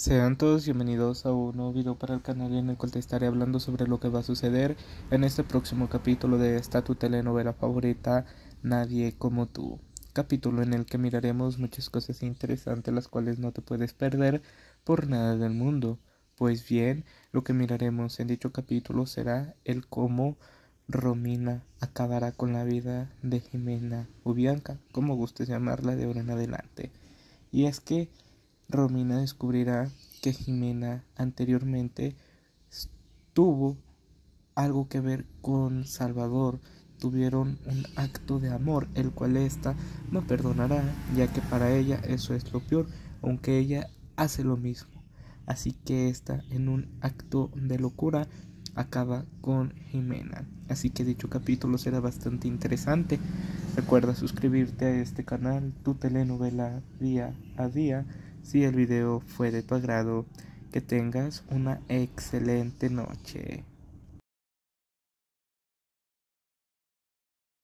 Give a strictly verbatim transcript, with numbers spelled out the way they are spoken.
Sean todos bienvenidos a un nuevo video para el canal en el cual te estaré hablando sobre lo que va a suceder en este próximo capítulo de esta tu telenovela favorita, Nadie como tú. Capítulo en el que miraremos muchas cosas interesantes las cuales no te puedes perder por nada del mundo. Pues bien, lo que miraremos en dicho capítulo será el cómo Romina acabará con la vida de Jimena o Bianca, como gustes llamarla de ahora en adelante. Y es que Romina descubrirá que Jimena anteriormente tuvo algo que ver con Salvador. Tuvieron un acto de amor, el cual ésta no perdonará, ya que para ella eso es lo peor, aunque ella hace lo mismo. Así que ésta, en un acto de locura, acaba con Jimena. Así que dicho capítulo será bastante interesante. Recuerda suscribirte a este canal, Tu Telenovela Día a Día. Si el video fue de tu agrado, que tengas una excelente noche.